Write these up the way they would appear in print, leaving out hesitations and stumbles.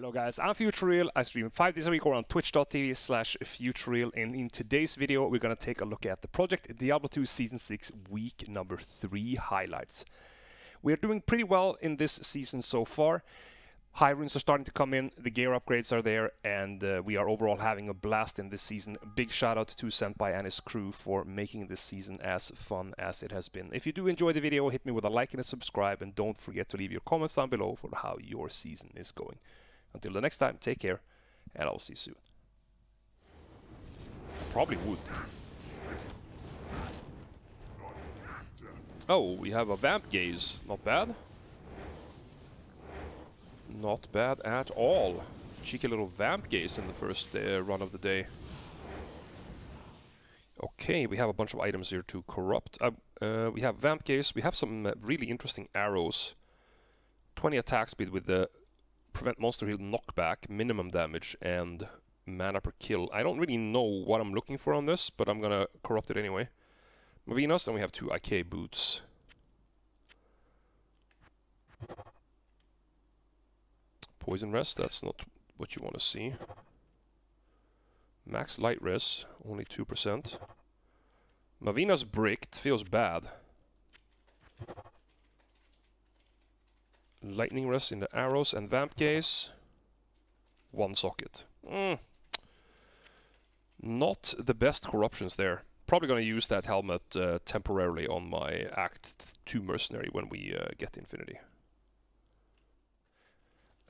Hello guys, I'm Future Real. I stream 5 days a week over on twitch.tv/FutureReal, and in today's video we're going to take a look at the Project Diablo 2 Season 6 Week number 3 highlights. We're doing pretty well in this season so far. High runes are starting to come in, the gear upgrades are there, and we are overall having a blast in this season. Big shout out to Senpai and his crew for making this season as fun as it has been. If you do enjoy the video, hit me with a like and a subscribe, and don't forget to leave your comments down below for how your season is going. Until the next time, take care, and I'll see you soon. Probably would. Oh, we have a Vamp Gaze. Not bad. Not bad at all. Cheeky little Vamp Gaze in the first run of the day. Okay, we have a bunch of items here to corrupt. We have Vamp Gaze. We have some really interesting arrows. 20 attack speed with the prevent monster heal knockback, minimum damage, and mana per kill. I don't really know what I'm looking for on this, but I'm gonna corrupt it anyway. Mavina's, and we have two IK boots. Poison rest, that's not what you want to see. Max light rest, only 2%. Mavina's bricked, feels bad. Lightning rest in the arrows and Vamp Gaze. One socket. Not the best corruptions there. Probably gonna use that helmet temporarily on my Act 2 mercenary when we get Infinity.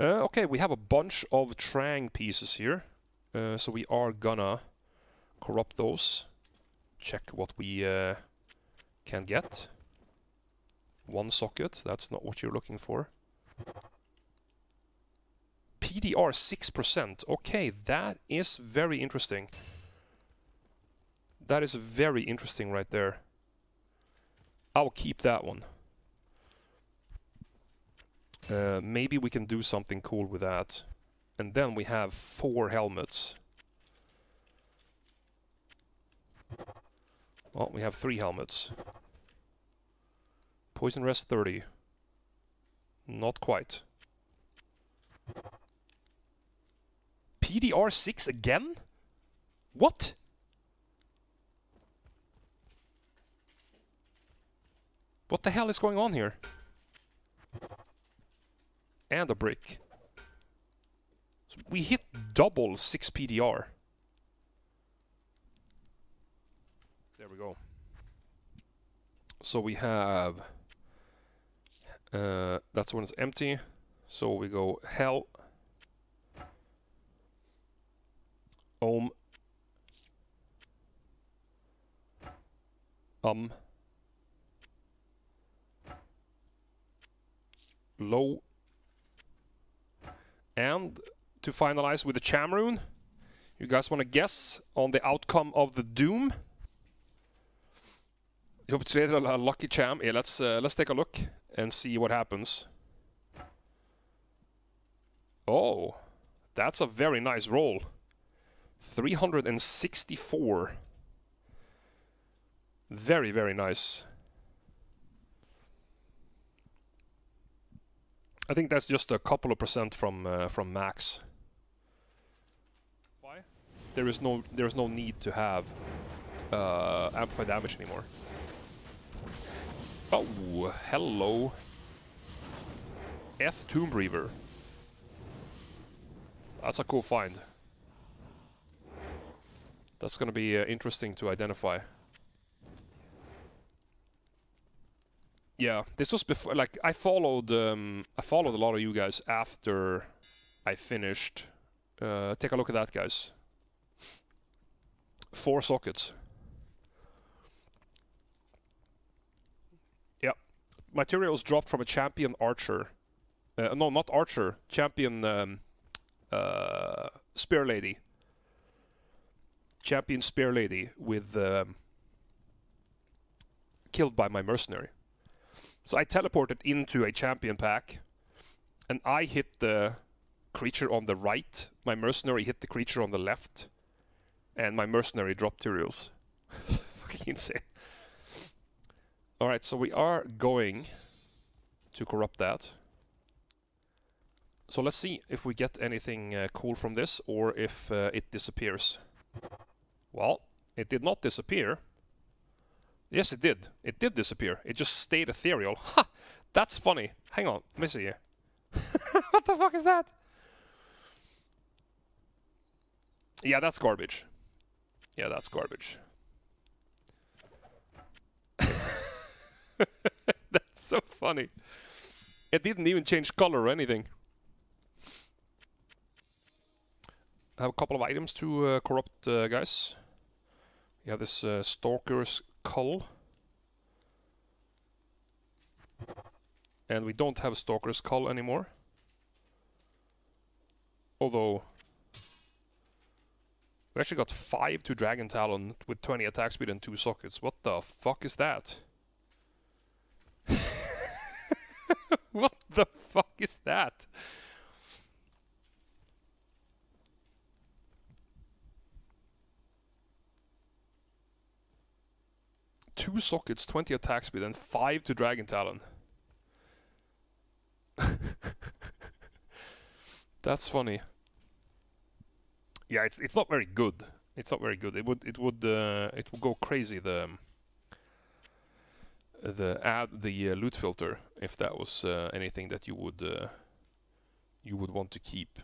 Okay, we have a bunch of Trang pieces here. So we are gonna corrupt those. Check what we can get. One socket, that's not what you're looking for. PDR 6%. Okay, that is very interesting. That is very interesting right there. I'll keep that one. Maybe we can do something cool with that. And then we have 4 helmets. Well, we have 3 helmets. Poison rest 30. Not quite. PDR 6 again? What? What the hell is going on here? And a brick. So we hit double 6 PDR. There we go. So we have... that's when it's empty. So we go hell. Ohm. Low. And to finalize with the Cham Rune. You guys want to guess on the outcome of the Doom? You hope today a lucky Cham. Yeah, let's take a look and see what happens. Oh, that's a very nice roll. 364. Very, very nice. I think that's just a couple of percent from max. Why? There is no need to have amplify damage anymore. Oh, hello. F Tomb Reaver. That's a cool find. That's gonna be interesting to identify. Yeah, this was before. Like I followed a lot of you guys after I finished. Take a look at that, guys. 4 sockets. Yeah, materials dropped from a champion archer. No, not archer. Champion spear lady. Champion spear lady with killed by my mercenary. So I teleported into a champion pack, and I hit the creature on the right, my mercenary hit the creature on the left, and my mercenary dropped Kyros. Fucking insane. Alright, so we are going to corrupt that. So let's see if we get anything cool from this, or if it disappears. Well, it did not disappear. Yes, it did. It did disappear. It just stayed ethereal. Ha! That's funny. Hang on, let me see here. What the fuck is that? Yeah, that's garbage. Yeah, that's garbage. That's so funny. It didn't even change color or anything. I have a couple of items to corrupt, guys. We have this Stalker's Cull. And we don't have Stalker's Cull anymore. Although... we actually got 5 to Dragon Talon with 20 attack speed and 2 sockets. What the fuck is that? What the fuck is that? Two sockets, 20 attack speed, and 5 to Dragon Talon. That's funny. Yeah, it's not very good. It's not very good. It would go crazy, the loot filter, if that was anything that you would want to keep.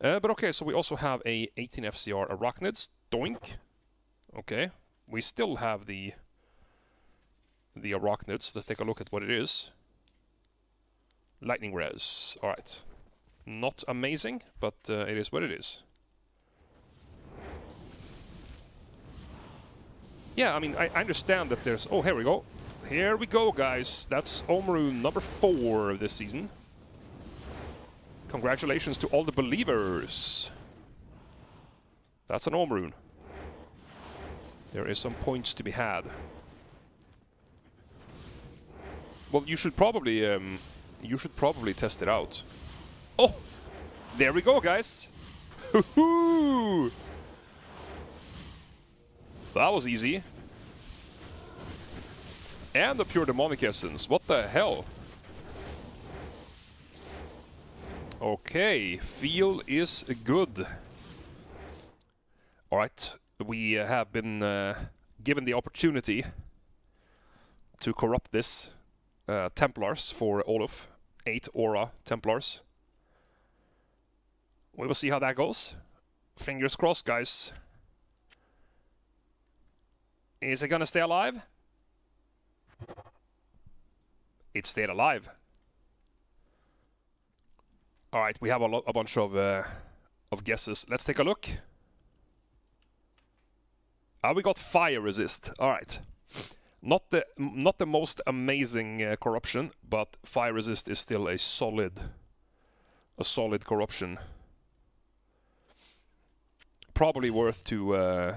But okay, so we also have a 18 FCR Arachnids. Doink. Okay. We still have the Arachnids. Let's take a look at what it is. Lightning Res. Alright. Not amazing, but it is what it is. Yeah, I mean, I understand that there's... oh, here we go. Here we go, guys. That's Ohm rune number 4 this season. Congratulations to all the believers. That's an Ohm rune. There is some points to be had. Well, you should probably test it out. Oh, there we go, guys. Hoo-hoo! That was easy. And the pure demonic essence. What the hell? Okay, feel is good. All right. We have been given the opportunity to corrupt this Templars for Olaf. 8 Aura Templars. We will see how that goes. Fingers crossed, guys. Is it gonna stay alive? It stayed alive. All right, we have a bunch of guesses. Let's take a look. We got fire resist. All right, not the most amazing corruption, but fire resist is still a solid corruption. Probably worth to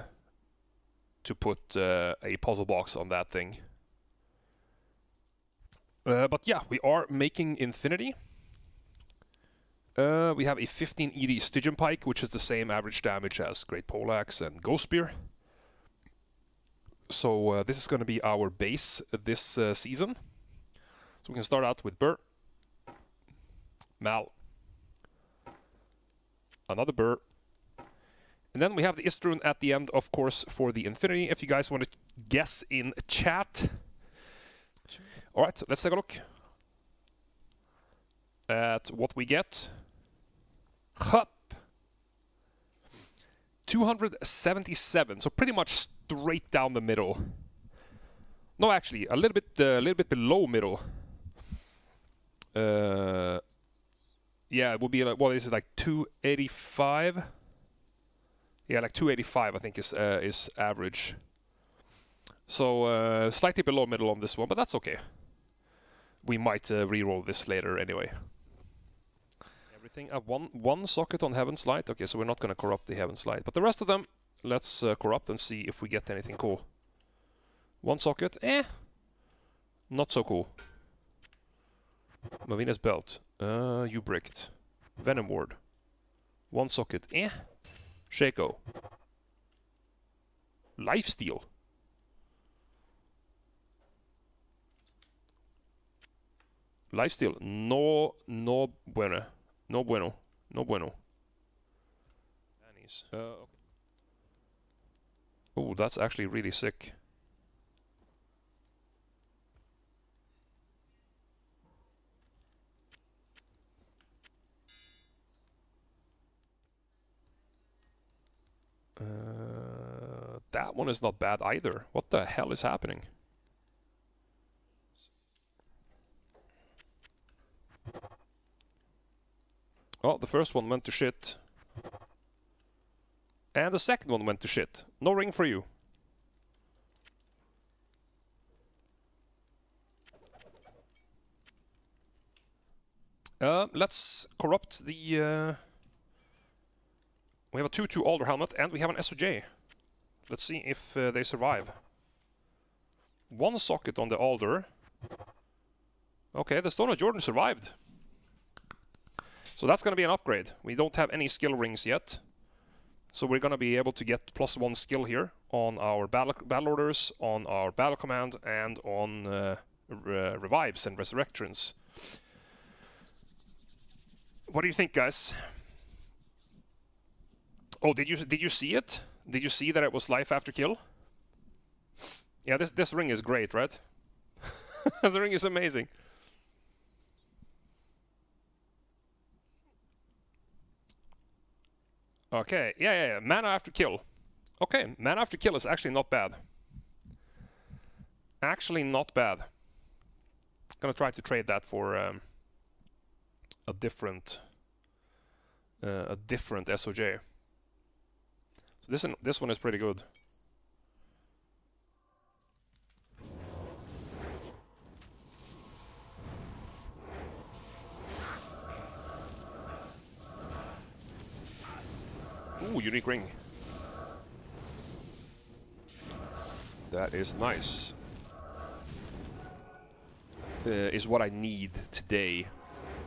put a puzzle box on that thing. But yeah, we are making Infinity. We have a 15 ED Stygian Pike, which is the same average damage as Great Polax and Ghost Spear. So this is going to be our base this season. So we can start out with Burr. Mal. Another Burr. And then we have the Instron at the end, of course, for the Infinity. If you guys want to guess in chat. All right, let's take a look at what we get. Hup. 277, so pretty much straight down the middle. No, actually, a little bit below middle. Yeah, it would be like, what is it, like 285? Yeah, like 285, I think is average. So slightly below middle on this one, but that's okay. We might re-roll this later anyway. Everything at one socket on Heaven's Light. Okay, so we're not going to corrupt the Heaven's Light, but the rest of them, let's corrupt and see if we get anything cool. One socket, eh? Not so cool. Mavina's belt. You bricked. Venom Ward. One socket, eh? Shaco. Lifesteal. Lifesteal. No bueno. Okay. Oh, that's actually really sick. That one is not bad either. What the hell is happening? Oh, the first one went to shit. And the second one went to shit. No ring for you. Let's corrupt the... We have a 2-2 Alder Helmet and we have an SOJ. Let's see if they survive. One socket on the Alder. Okay, the Stone of Jordan survived. So that's going to be an upgrade. We don't have any skill rings yet. So we're going to be able to get +1 skill here on our battle orders, on our battle command, and on revives and resurrections. What do you think, guys? Oh, did you see it? Did you see that it was life after kill? Yeah, this ring is great, right? The ring is amazing. Okay, yeah, mana after kill. Okay, mana after kill is actually not bad. Actually not bad. Gonna try to trade that for a different SOJ. So this one is pretty good. Ooh, unique ring. That is nice. Is what I need today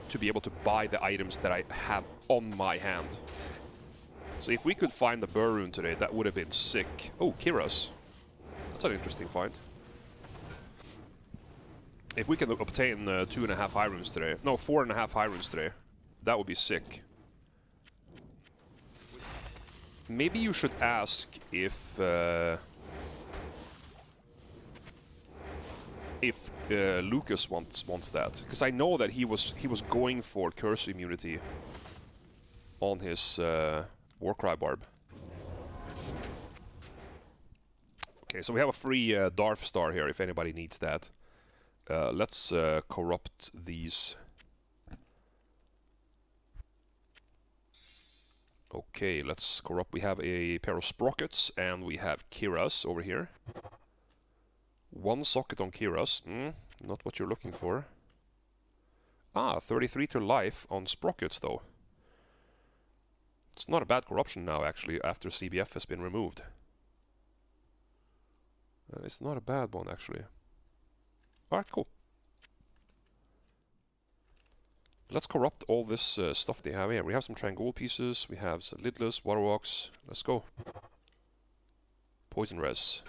to be able to buy the items that I have on my hand. So if we could find the Burr rune today, that would have been sick. Oh, Kira's. That's an interesting find. If we can obtain 2.5 high runes today, no, 4.5 high runes today, that would be sick. Maybe you should ask if Lucas wants that, because I know that he was going for curse immunity on his Warcry barb. Okay, so we have a free Darth Star here if anybody needs that. Let's corrupt these. Okay, let's corrupt. We have a pair of Sprockets and we have Kira's over here. One socket on Kira's. Not what you're looking for. Ah, 33 to life on Sprockets though. It's not a bad corruption now actually after CBF has been removed. It's not a bad one actually. Alright, cool. Let's corrupt all this stuff they have here. We have some Trangool pieces, we have Lidless, Waterwalks. Let's go. Poison Res.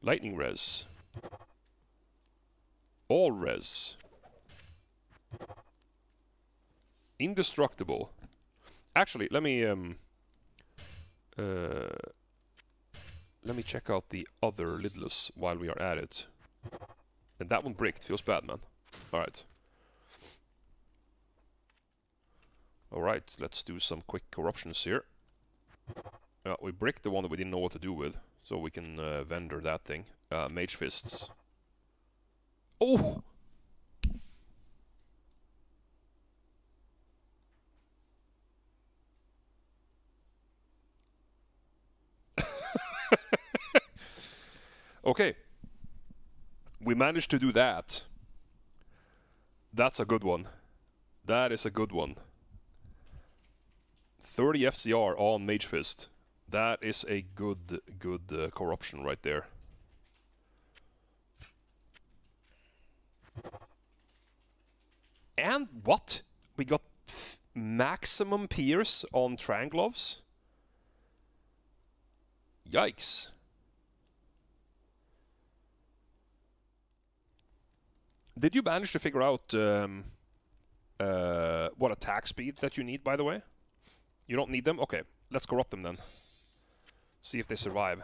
Lightning Res. All Res. Indestructible. Actually, let me check out the other Lidless while we are at it. And that one bricked. Feels bad, man. Alright. Alright, let's do some quick corruptions here. We bricked the one that we didn't know what to do with, so we can vendor that thing. Mage Fists. Oh! Okay. We managed to do that. That's a good one. That is a good one. 30 FCR on Mage Fist. That is a good corruption right there. And what? We got maximum pierce on Trang gloves? Yikes. Did you manage to figure out what attack speed that you need, by the way? You don't need them? Okay, let's corrupt them then. See if they survive.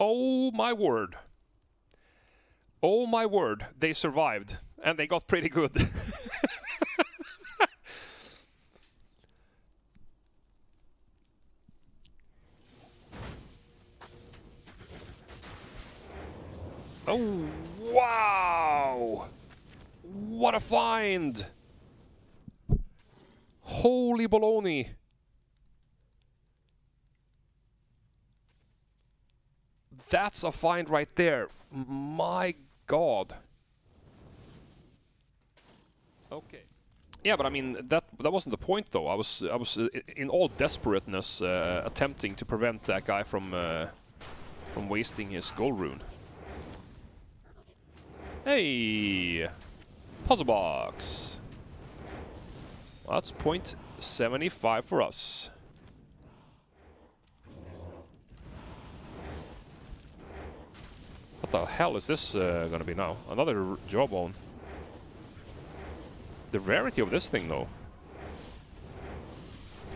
Oh my word. Oh my word, they survived. And they got pretty good. Oh, wow! What a find! Holy baloney! That's a find right there. My God. Okay. Yeah, but I mean that wasn't the point though. I was in all desperateness attempting to prevent that guy from wasting his gold rune. Hey, puzzle box. That's 0.75 for us. What the hell is this gonna be now? Another jawbone. The rarity of this thing, though.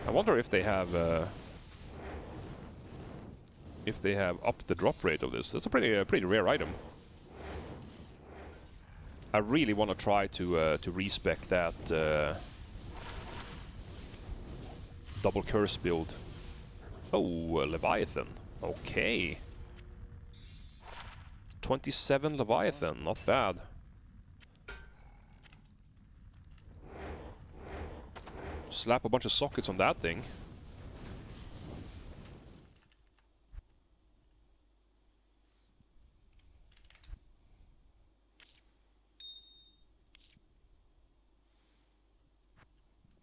I wonder if they have upped the drop rate of this. That's a pretty rare item. I really want to try to respec that double curse build. Oh, Leviathan. Okay. 27 Leviathan, not bad. Slap a bunch of sockets on that thing.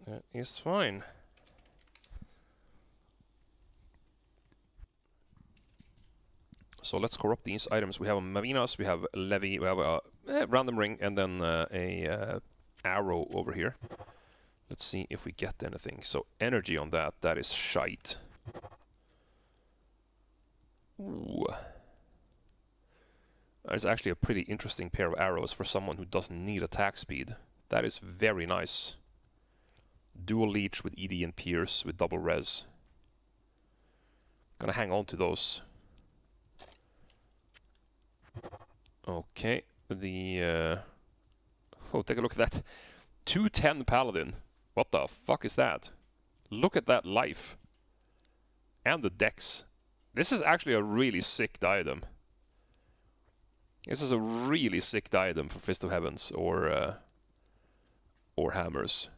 That is fine. So let's corrupt these items. We have a Mavina's, we have Levy, we have a random ring, and then an arrow over here. Let's see if we get anything. So energy on that, that is shite. Ooh. That is actually a pretty interesting pair of arrows for someone who doesn't need attack speed. That is very nice. Dual leech with ED and pierce with double res. Gonna hang on to those. Okay, the... Oh, take a look at that. 210 Paladin. What the fuck is that? Look at that life. And the dex. This is actually a really sick diadem. This is a really sick diadem for Fist of Heavens or hammers.